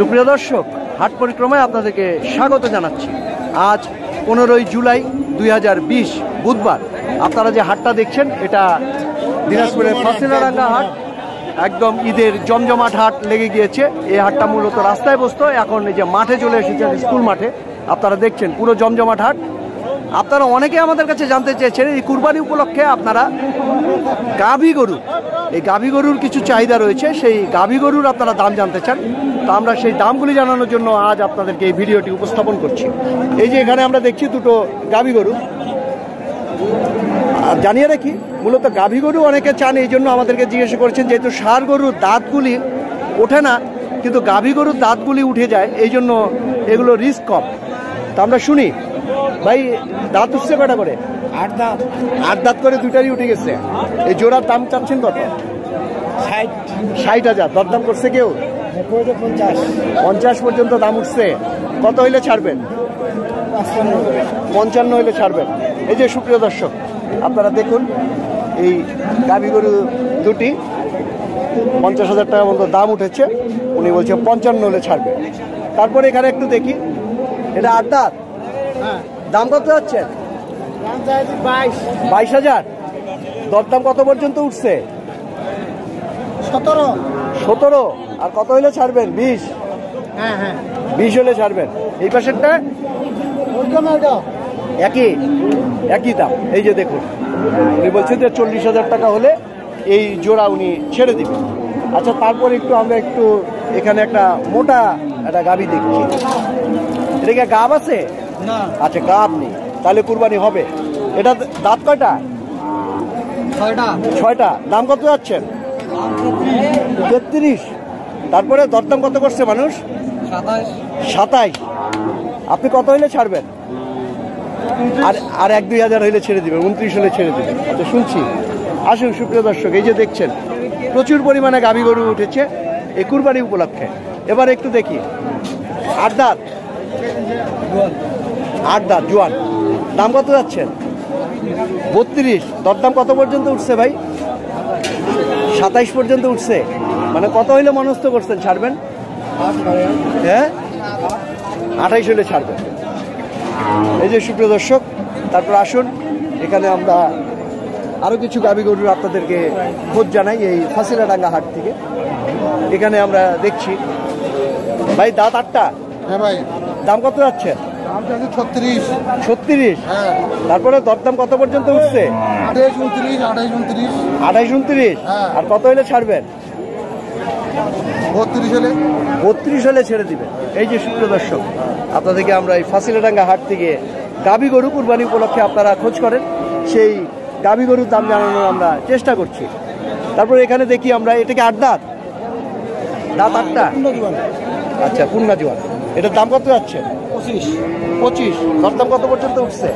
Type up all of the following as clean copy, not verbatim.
সুপ্রিয় দর্শক, হাট পরিক্রমায় আপনাদেরকে স্বাগত জানাচ্ছি। আজ 15 জুলাই 2020 বুধবার। আপনারা যে হাটটা দেখছেন এটা দিনাজপুরের ফাসিলাডাঙ্গা হাট। একদম ঈদের জমজমাট হাট লেগে গিয়েছে। এই হাটটা মূলত রাস্তায় বসতো, এখন এই যে মাঠে চলে এসেছে, স্কুল মাঠে আপনারা দেখছেন পুরো জমজমাট হাট। আপনারা অনেকে আমাদের কাছে জানতে চেয়েছেন এই কুরবানি উপলক্ষে আপনারা গাভী গরু, এই গাভী গরুর কিছু চাহিদা রয়েছে, সেই গাভী গরুর আপনারা দাম জানতে চান। তো আমরা সেই দামগুলি জানানোর জন্য আজ আপনাদেরকে এই ভিডিওটি উপস্থাপন করছি। এই যে এখানে আমরা দেখছি দুটো গাভী গরু। আর জানিয়ে রাখি, মূলত গাভী গরু অনেকে চান, এই জন্য আমাদেরকে জিজ্ঞাসা করছেন, যেহেতু ষাঁড় গরুর দাঁতগুলি ওঠে না কিন্তু গাভী গরুর দাঁতগুলি উঠে যায়, এই জন্য এগুলো রিস্ক কম। তো আমরা শুনি ভাই, দাঁত উঠছে কটা করে? 8 দাঁত করে দুটারই উঠে গেছে। এই জোড়ার দাম চাচ্ছেন কত? 60,000। দরদাম করছে কেউ? 50 পর্যন্ত দাম উঠছে। কত হইলে ছাড়বেন? 55 হইলে ছাড়বেন। এই যে সুপ্রিয় দর্শক, আপনারা দেখুন এই গাভী গরু দুটি 50,000 টাকা মতো দাম উঠেছে। উনি বলছে 55 হলে ছাড়বেন। তারপরে এখানে একটু দেখি, এটা 8 দাঁত। দাম কত যাচ্ছে? 22,000। দরদাম কত পর্যন্ত উঠছে? 17। আর কত হইলে ছাড়বেন? 20 হলে ছাড়বেন। এই পাশেরটা একই দাম। এই যে দেখুন, উনি বলছেন যে 40,000 টাকা হলে এই জোড়া উনি ছেড়ে দিবেন। আচ্ছা, তারপরে একটু আমরা এখানে একটা মোটা একটা গাভী দেখছি। এটা কি গাভ আছে? আচ্ছা, গাভ নেই, তাহলে কুরবানি হবে। এটা দাঁত কয়টা? 6টা। দাম কত যাচ্ছেন? 33। তারপরে দরদাম কত করছে মানুষ? 27। আপনি কত হইলে ছাড়বেন? আর 1-2 হাজার হইলে ছেড়ে দিবেন, 29 হলে ছেড়ে দিবেন। আচ্ছা, শুনছি। আসুন সুপ্রিয় দর্শক, এই যে দেখছেন প্রচুর পরিমাণে গাভী গরু উঠেছে এই কুরবানি উপলক্ষে। এবার একটু দেখি, 8 দাঁত জোয়ান। দাম কত যাচ্ছেন? 32। দরদাম কত পর্যন্ত উঠছে ভাই? 27 পর্যন্ত উঠছে। মানে কত হইলে মনস্থ করছেন ছাড়বেন? হ্যাঁ, 28 হইলে ছাড়বেন। এই যে সুপ্রিয় দর্শক, তারপর আসুন এখানে আমরা আরও কিছু গাভী গরু আপনাদেরকে খোঁজ জানাই এই ফাসিলাডাঙ্গা হাট থেকে। এখানে আমরা দেখছি ভাই, দাঁত 8টা। হ্যাঁ ভাই। দাম কত যাচ্ছে? 36। তারপরে দরদাম কত পর্যন্ত উঠছে? 28-29। আর কত হলে ছাড়বেন? 32 হলে ছেড়ে দিবেন। এই যে সুপ্রিয় দর্শক, আপনাদেরকে আমরা এই ফাসিলাডাঙ্গা হাট থেকে গাভী গরু কুরবানি উপলক্ষে আপনারা খোঁজ করেন, সেই গাভী গরুর দাম জানানোর আমরা চেষ্টা করছি। তারপর এখানে দেখি আমরা, এটাকে 8 দাঁত। দাঁত 8টা। আচ্ছা, পুন্না জোয়ান। এটার দাম কত যাচ্ছে? 25। দরদাম কত পর্যন্ত উঠছে?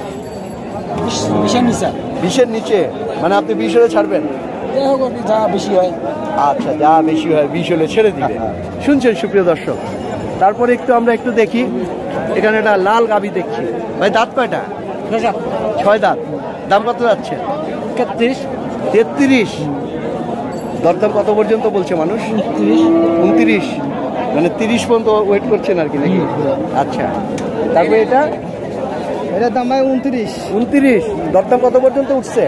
20-এর নিচে। মানে আপনি 20 হলে ছাড়বেন? যা বেশি হয়। আচ্ছা, যা বেশি হয় 20 হলে ছেড়ে দিবেন। শুনছেন সুপ্রিয় দর্শক, তারপরে আমরা একটু দেখি, এখানে একটা লাল গাভী দেখছি। ভাই, দাঁত কয়টা? 6 দাঁত। দাম কত যাচ্ছে? 33। দরদাম কত পর্যন্ত বলছে মানুষ? 29। মানে 30 পর্যন্ত ওয়েট করছেন আর কি নাকি? আচ্ছা, তারপরে এটার দাম ভাই 29। দরদাম কত পর্যন্ত উঠছে?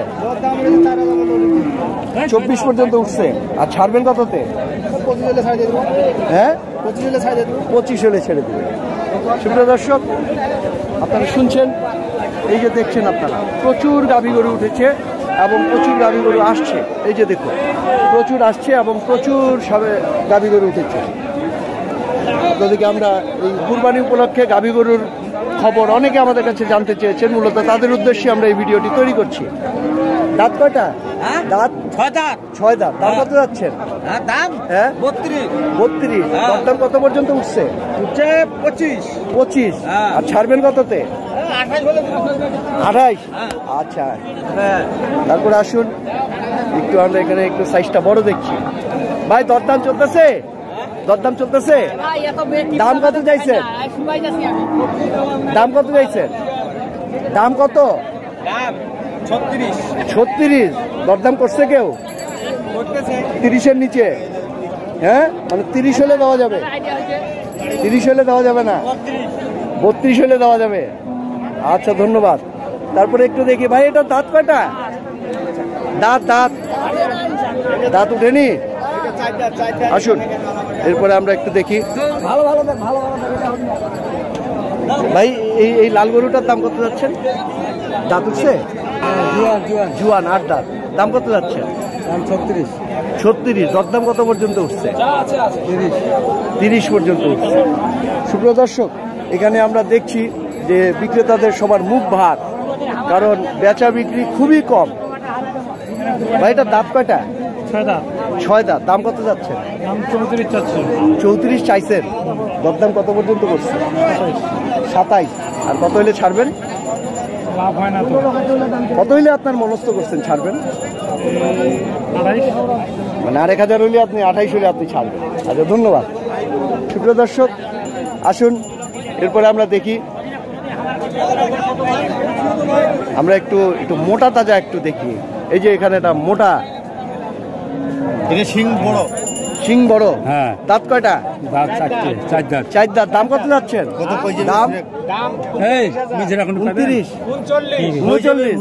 24 পর্যন্ত উঠছে। আর ছাড়বেন কততে? হ্যাঁ, 25 হলে ছেড়ে দেবে। সুপ্রিয় দর্শক, আপনারা শুনছেন, এই যে দেখছেন আপনারা প্রচুর গাভী গরু উঠেছে এবং প্রচুর গাভী গরু আসছে। এই যে দেখুন, প্রচুর আসছে এবং প্রচুর সবে গাভী গরু উঠেছে। আপনাদেরকে আমরা এই কুরবানি উপলক্ষে গাভী গরুর খবর অনেকে আমাদের কাছে জানতে চেয়েছেন, মূলত তাদের উদ্দেশ্যে আমরা এই ভিডিওটি তৈরি করছি। দাঁত কয়টা? দাঁত 6 দাঁত। দাম কত যাচ্ছেন? দাম 32। দাম কত পর্যন্ত উঠছে? 25। আর ছাড়বেন কততে? 28। আচ্ছা, তারপরে আসুন একটু আমরা এখানে একটু সাইজটা বড় দেখছি। ভাই, দরদাম চলতেছে। দাম কত চাইছেন? দাম কত? 36। দরদাম করছে কেউ? 30-এর নিচে। হ্যাঁ মানে 30 হলে দেওয়া যাবে, 30 হলে দেওয়া যাবে না, 32 হলে দেওয়া যাবে। আচ্ছা ধন্যবাদ। তারপরে একটু দেখি ভাই, এটা দাঁত কয়টা? দাঁত দাঁত দাঁত উঠেনি? আসুন এরপরে আমরা একটু দেখি। ভালো ভালো ভালো ভাই, এই লাল গরুটার দাম কত যাচ্ছেন? দাঁত উঠছে? জুয়ান, আট দাঁত। দাম কত যাচ্ছে? 36। দরদাম কত পর্যন্ত উঠছে? 30 পর্যন্ত উঠছে। সুপ্রিয় দর্শক, এখানে আমরা দেখছি যে বিক্রেতাদের সবার মুখ ভাত, কারণ বেচা বিক্রি খুবই কম। ভাই এটা দাঁত কয়টা? 6 দাঁত। দাম কত যাচ্ছে? 34 চাইছেন। দরদাম কত পর্যন্ত করছে? 27। আর কত হইলে ছাড়বেন? কত হইলে আপনার মনস্থ করছেন ছাড়বেন? মানে 1000 হইলে আপনি 28 হইলে আপনি ছাড়বেন। আচ্ছা ধন্যবাদ। সুপ্রিয় দর্শক, আসুন এরপরে আমরা দেখি, আমরা একটু একটু মোটা তাজা একটু দেখি। এই যে এখানে একটা মোটা, শিং বড়, শিং বড়। হ্যাঁ। দাঁত কয়টা? দাঁত 4 দাঁত। দাম কত যাচ্ছেন? দাম 39।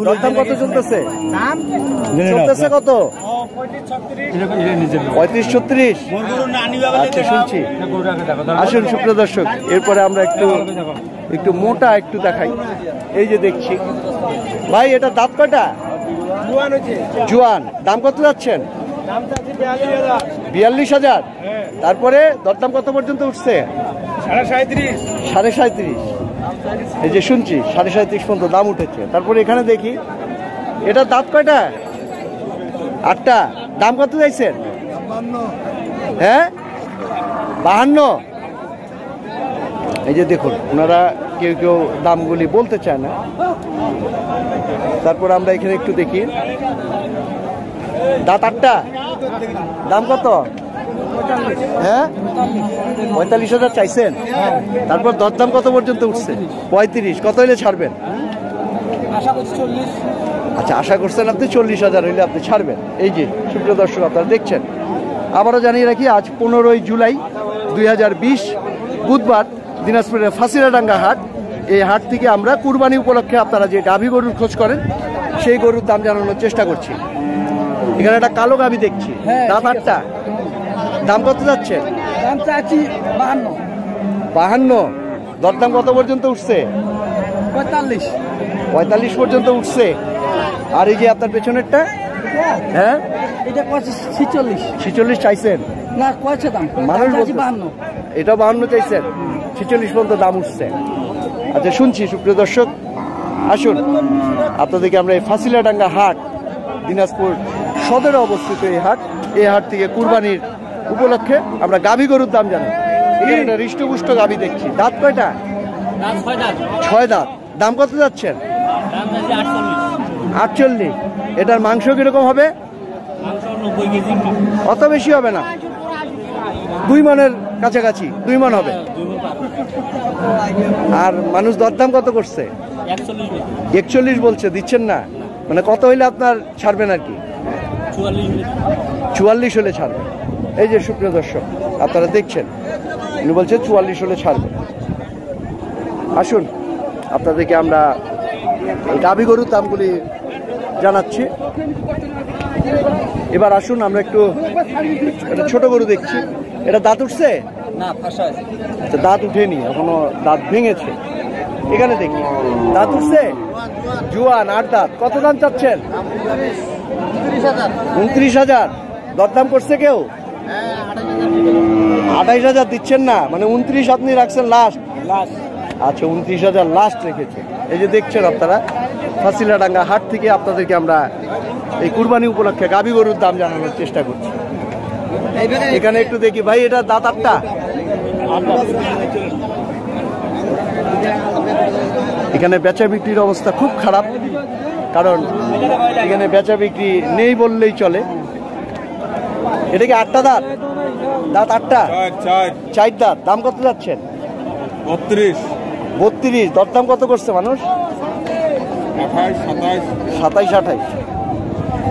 দরদাম কত চলতেছে? কত? 35-36। আচ্ছা শুনছি। আসুন সুপ্রিয় দর্শক, এরপরে আমরা একটু একটু মোটা একটু দেখাই। এই যে দেখছি ভাই, এটা দাঁত কয়টা? জুয়ান। দাম কত যাচ্ছেন? 42,000। তারপরে দরদাম কত পর্যন্ত উঠছে? 35.5। এই যে শুনছি 35.5 পর্যন্ত দাম উঠেছে। তারপরে এখানে দেখি, এটা দাঁত কয়টা? 8টা। দাম কত চাইছেন? হ্যাঁ 52। এই যে দেখুন, ওনারা কেউ কেউ দামগুলি বলতে চায় না। তারপর আমরা এখানে একটু দেখি, দাঁত 8টা। দাম কত? হ্যাঁ 45,000 চাইছেন। তারপর দরদাম কত পর্যন্ত উঠছে? 35। কত হইলে ছাড়বেন? আচ্ছা আশা করছেন আপনি 40,000 হইলে আপনি ছাড়বেন। এই যে সুপ্রিয় দর্শক, আপনারা দেখছেন। আবারও জানিয়ে রাখি, আজ 15 জুলাই 2020 বুধবার, দিনাজপুরের ফাসিলাডাঙ্গা হাট। এই হাট থেকে আমরা কুরবানি উপলক্ষে আপনারা যে গাভী গরুর খোঁজ করেন সেই গরুর দাম জানানোর চেষ্টা করছি। এখানে একটা কালো গাভী দেখছি, দাঁত 8টা। দাম কত যাচ্ছে? 52। দরদাম কত পর্যন্ত উঠছে? 45 পর্যন্ত উঠছে। আর এই যে আপনার পেছনেরটা? হ্যাঁ 46 চাইছেন। এটা 52 চাইছেন, 46 পর্যন্ত দাম উঠছে। আচ্ছা শুনছি। সুপ্রিয় দর্শক, আসুন আপনাদেরকে আমরা এই ফাসিলাডাঙ্গা হাট, দিনাজপুর সদরে অবস্থিত এই হাট, এই হাট থেকে কুরবানির উপলক্ষে আমরা গাভী গরুর দাম জানি। এটা হৃষ্টপুষ্ট গাভী দেখছি। দাঁত কয়টা? 6 দাঁত। দাম কত যাচ্ছেন? 48। এটার মাংস কিরকম হবে? অত বেশি হবে না, 2 মনের কাছাকাছি, 2 মন হবে। আর মানুষ দরদাম কত করছে? 41 বলছে। দিচ্ছেন না? মানে কত হইলে আপনার ছাড়বেন আর কি? 44 হলে ছাড়বেন। এই যে সুপ্রিয় দর্শক, আপনারা দেখছেন, উনি বলছে 44 হলে ছাড়বেন। আসুন আপনাদেরকে আমরা গাভী গরুর দামগুলি জানাচ্ছি। এবার আসুন আমরা একটু ছোট গরু দেখছি। এটা দাঁত উঠছে? দাঁত উঠেনি এখনো, দাঁত ভেঙেছে। এখানে দেখি, দাঁত উঠছে? জুয়ান, 8 দাঁত। কত দাম চাচ্ছেন? 29,000। দরদাম করছে কেউ? 28,000 দিচ্ছেন না, মানে 29 আপনি রাখছেন লাস্ট। আচ্ছা 29,000 লাস্ট রেখেছে। এই যে দেখছেন আপনারা, ফাসিলাডাঙ্গা হাট থেকে আপনাদেরকে আমরা এই কুরবানি উপলক্ষে গাভী গরুর দাম জানানোর চেষ্টা করছি। এখানে একটু দেখি ভাই, এটা দাঁত 8টা। এখানে বেচা বিক্রির অবস্থা খুব খারাপ, কারণ এখানে বেচা বিক্রি নেই বললেই চলে। এটা কি 8টা দাঁত? দাঁত 8টা, 4 দাঁত। দাম কত যাচ্ছেন? 32। দরদাম কত করছে মানুষ? 27-28।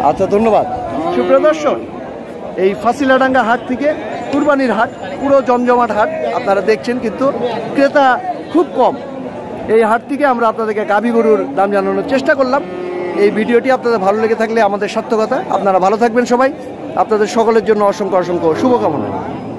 আচ্ছা ধন্যবাদ। সুপ্রিয় দর্শক, এই ফাসিলাডাঙ্গা হাট থেকে কুরবানির হাট, পুরো জমজমাট হাট আপনারা দেখছেন, কিন্তু ক্রেতা খুব কম। এই হাট থেকে আমরা আপনাদেরকে গাভী গরুর দাম জানানোর চেষ্টা করলাম। এই ভিডিওটি আপনাদের ভালো লেগে থাকলে আমাদের সার্থকতা। আপনারা ভালো থাকবেন সবাই, আপনাদের সকলের জন্য অসংখ্য অসংখ্য শুভকামনা।